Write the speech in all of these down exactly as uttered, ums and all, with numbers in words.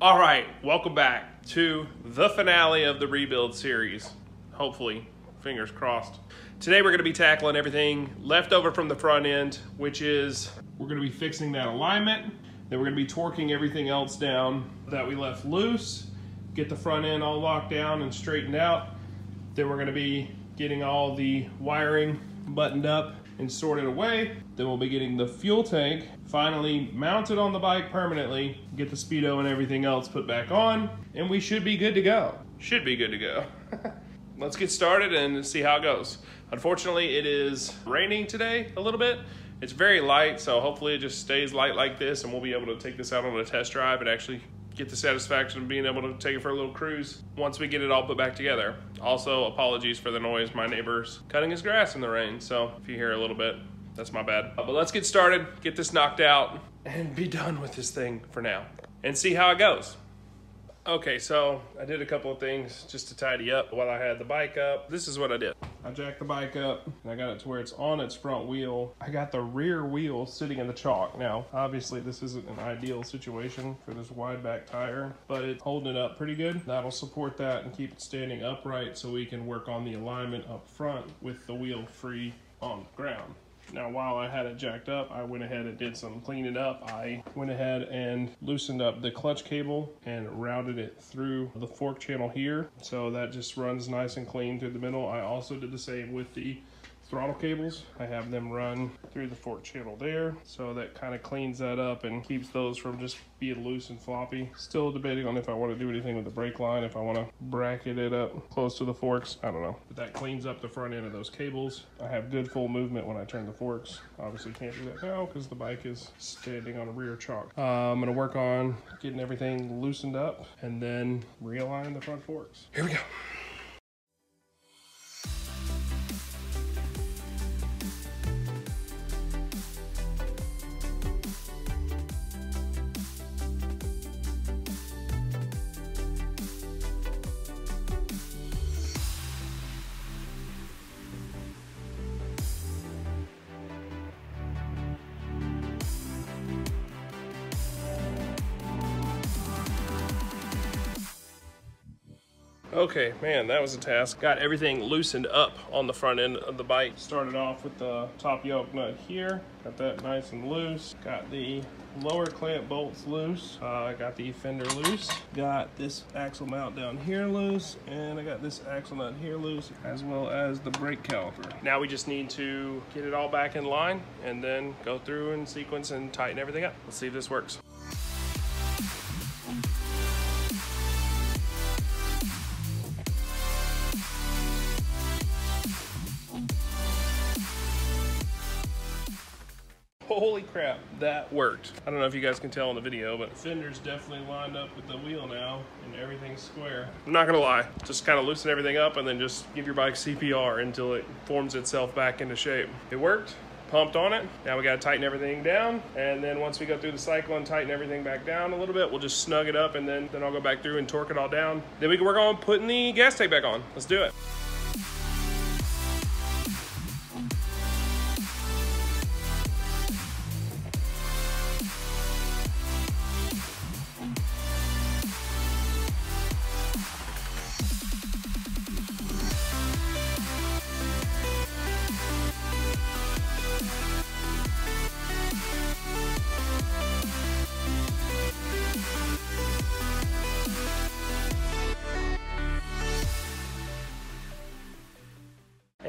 All right, welcome back to the finale of the rebuild series. Hopefully, fingers crossed. Today we're gonna be tackling everything left over from the front end, which is we're gonna be fixing that alignment, then we're gonna be torquing everything else down that we left loose, get the front end all locked down and straightened out, then we're gonna be getting all the wiring buttoned up and sorted away. Then we'll be getting the fuel tank finally mounted on the bike permanently, get the speedo and everything else put back on, and we should be good to go. Should be good to go. Let's get started and see how it goes. Unfortunately, it is raining today a little bit. It's very light, so hopefully it just stays light like this and we'll be able to take this out on a test drive and actually get the satisfaction of being able to take it for a little cruise once we get it all put back together. Also, apologies for the noise. My neighbor's cutting his grass in the rain, so if you hear a little bit, that's my bad. But let's get started, get this knocked out, and be done with this thing for now and see how it goes. Okay, so I did a couple of things just to tidy up while I had the bike up. This is what I did. I jacked the bike up and I got it to where it's on its front wheel. I got the rear wheel sitting in the chalk. Now, obviously this isn't an ideal situation for this wide back tire, but it's holding it up pretty good. That'll support that and keep it standing upright so we can work on the alignment up front with the wheel free on the ground. Now, while I had it jacked up, I went ahead and did some cleaning up. I went ahead and loosened up the clutch cable and routed it through the fork channel here. So that just runs nice and clean through the middle. I also did the same with the throttle cables. I have them run through the fork channel there. So that kind of cleans that up and keeps those from just being loose and floppy. Still debating on if I want to do anything with the brake line, if I want to bracket it up close to the forks, I don't know. But that cleans up the front end of those cables. I have good full movement when I turn the forks. Obviously can't do that now because the bike is standing on a rear chalk. Uh, I'm gonna work on getting everything loosened up and then realign the front forks. Here we go. Okay, man, that was a task. Got everything loosened up on the front end of the bike. Started off with the top yoke nut here. Got that nice and loose. Got the lower clamp bolts loose. Uh, I got the fender loose. Got this axle mount down here loose. And I got this axle nut here loose, as well as the brake caliper. Now we just need to get it all back in line and then go through and sequence and tighten everything up. Let's see if this works. Holy crap, that worked. I don't know if you guys can tell in the video, but fender's definitely lined up with the wheel now and everything's square. I'm not gonna lie, just kind of loosen everything up and then just give your bike C P R until it forms itself back into shape. It worked, pumped on it. Now we gotta tighten everything down. And then once we go through the cycle and tighten everything back down a little bit, we'll just snug it up and then, then I'll go back through and torque it all down. Then we can work on putting the gas tank back on. Let's do it.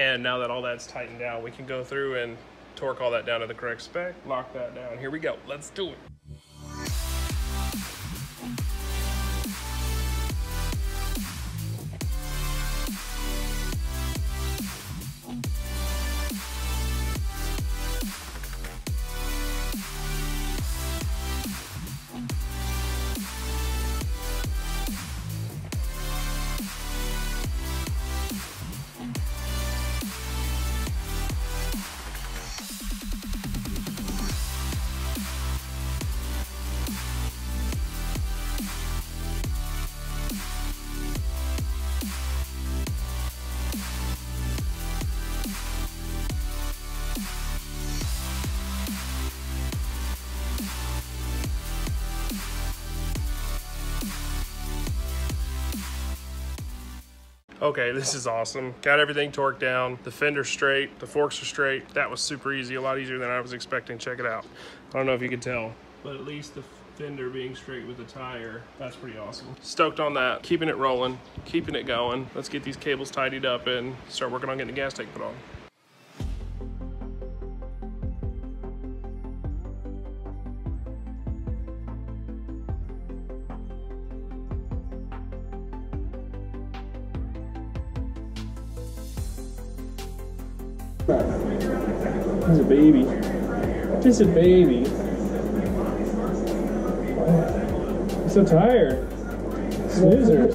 And now that all that's tightened down, we can go through and torque all that down to the correct spec, lock that down. Here we go, let's do it. okay, this is awesome. Got everything torqued down, the fender's straight, the forks are straight. That was super easy, a lot easier than I was expecting. Check it out. I don't know if you can tell, but at least the fender being straight with the tire, that's pretty awesome. Stoked on that, keeping it rolling, keeping it going. Let's get these cables tidied up and start working on getting the gas tank put on. He's a baby. Just a baby. I'm so tired. Snoozer.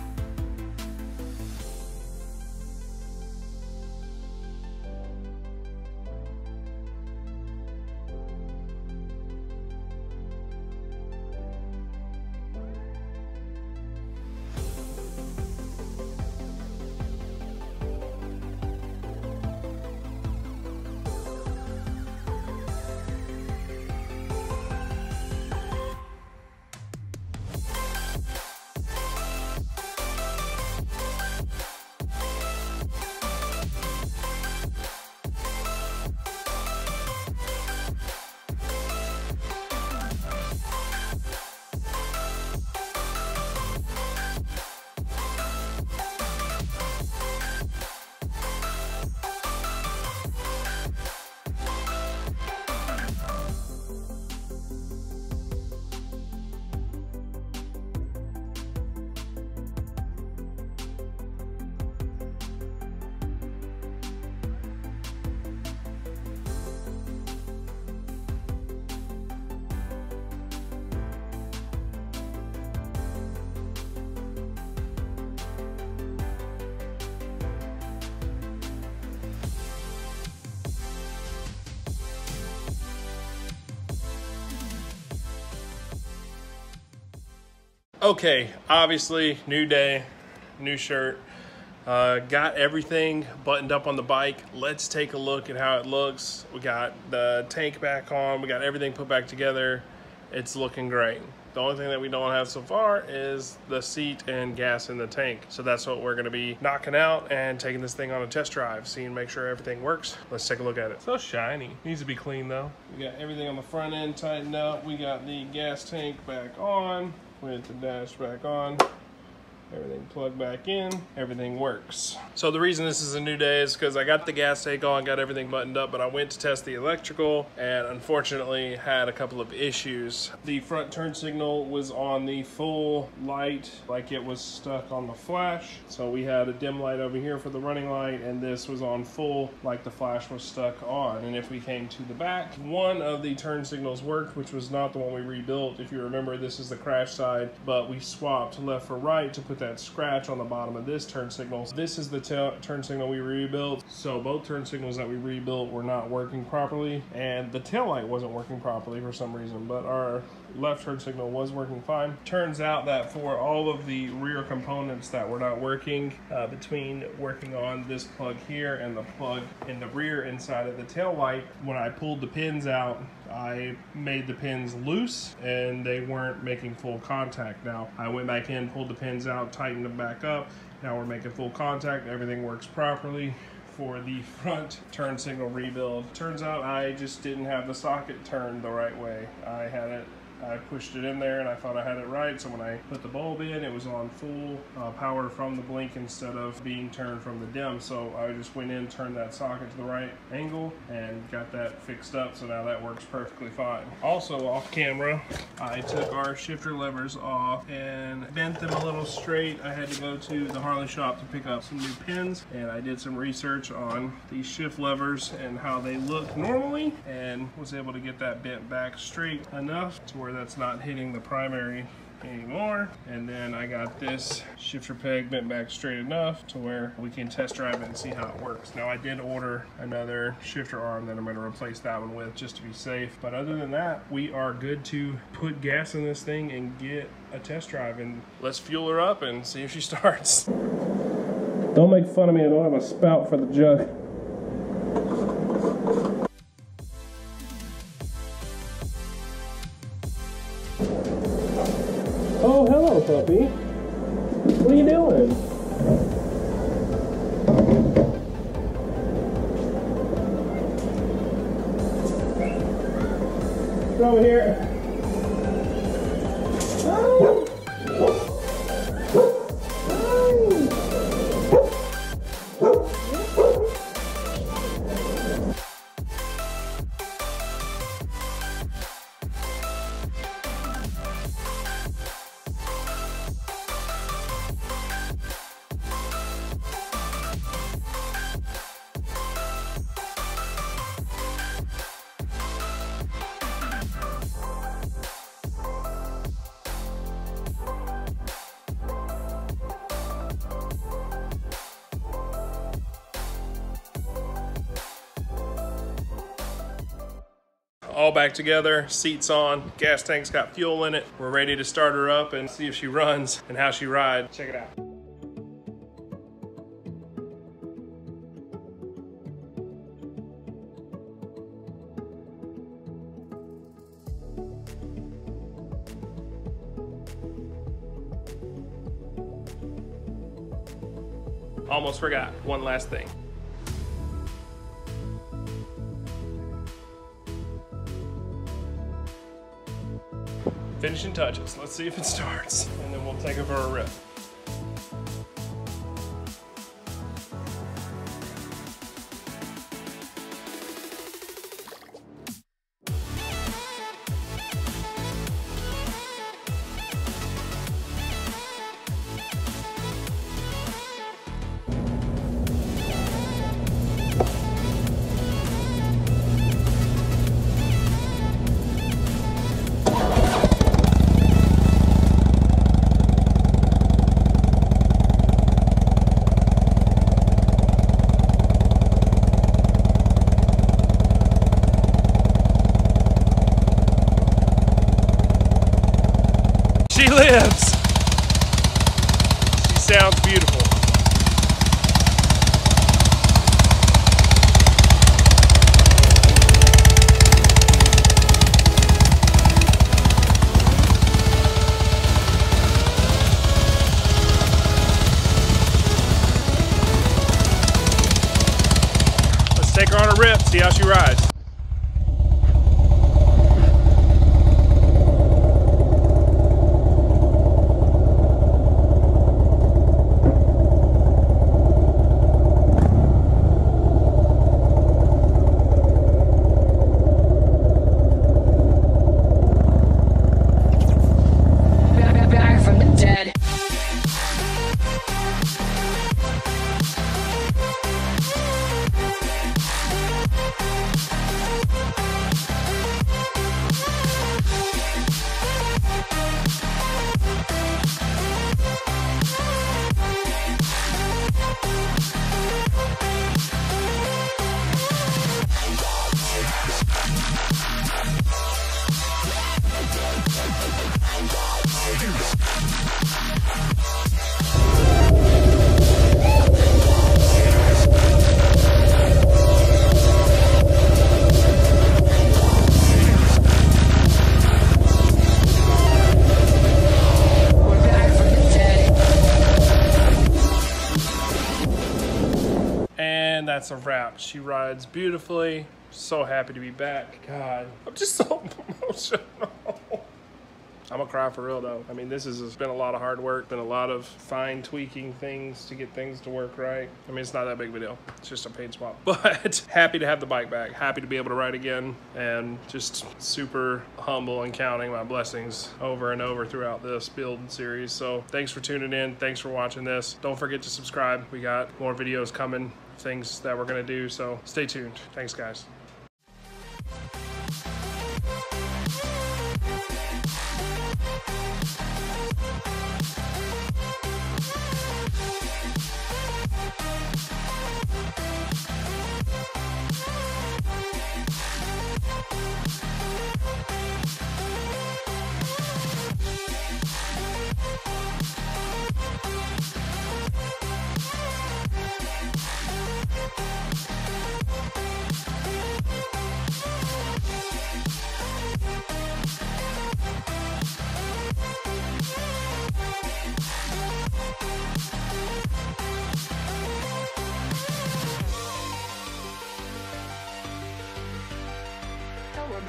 Okay, obviously, new day, new shirt. Uh, got everything buttoned up on the bike. Let's take a look at how it looks. We got the tank back on. We got everything put back together. It's looking great. The only thing that we don't have so far is the seat and gas in the tank. So that's what we're gonna be knocking out and taking this thing on a test drive, seeing, make sure everything works. Let's take a look at it. So shiny. Needs to be clean though. We got everything on the front end tightened up. We got the gas tank back on. With the dash back on, everything plugged back in, everything works. So the reason this is a new day is because I got the gas tank on, got everything buttoned up, but I went to test the electrical and unfortunately had a couple of issues. The front turn signal was on the full light, like it was stuck on the flash. So we had a dim light over here for the running light, and this was on full, like the flash was stuck on. And if we came to the back, one of the turn signals worked, which was not the one we rebuilt. If you remember, this is the crash side, but we swapped left for right to put that scratch on the bottom of this turn signal. This is the turn signal we rebuilt. So both turn signals that we rebuilt were not working properly, and the tail light wasn't working properly for some reason, but our left turn signal was working fine. Turns out that for all of the rear components that were not working, uh, between working on this plug here and the plug in the rear inside of the tail light, when I pulled the pins out, I made the pins loose and they weren't making full contact. Now I went back in, pulled the pins out, tightened them back up. Now we're making full contact. Everything works properly. For the front turn signal rebuild, turns out I just didn't have the socket turned the right way. I had it I pushed it in there and I thought I had it right, so when I put the bulb in, it was on full uh, power from the blink instead of being turned from the dim. So I just went in, turned that socket to the right angle and got that fixed up, so now that works perfectly fine. Also off camera, I took our shifter levers off and bent them a little straight. I had to go to the Harley shop to pick up some new pins, and I did some research on these shift levers and how they look normally, and was able to get that bent back straight enough to where that's not hitting the primary anymore. And then I got this shifter peg bent back straight enough to where we can test drive it and see how it works. Now I did order another shifter arm that I'm going to replace that one with just to be safe, but other than that, we are good to put gas in this thing and get a test drive. And let's fuel her up and see if she starts. Don't make fun of me, I don't have a spout for the jug. Oh, hello, puppy. What are you doing? over here. Oh. All back together, seats on, gas tank's got fuel in it. We're ready to start her up and see if she runs and how she rides. Check it out. Almost forgot one last thing. Finishing touches. Let's see if it starts, and then we'll take it for a rip. She lives. She sounds beautiful. Let's take her on a rip, see how she rides. And that's a wrap. She rides beautifully. So happy to be back. God, I'm just so emotional. I'm gonna cry for real though. I mean, this has been a lot of hard work, been a lot of fine tweaking things to get things to work right. I mean, it's not that big of a deal. It's just a paint swap. But happy to have the bike back, happy to be able to ride again, and just super humble and counting my blessings over and over throughout this build series. So thanks for tuning in. Thanks for watching this. Don't forget to subscribe. We got more videos coming, things that we're gonna do. So stay tuned. Thanks, guys.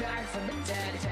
Back from the dead.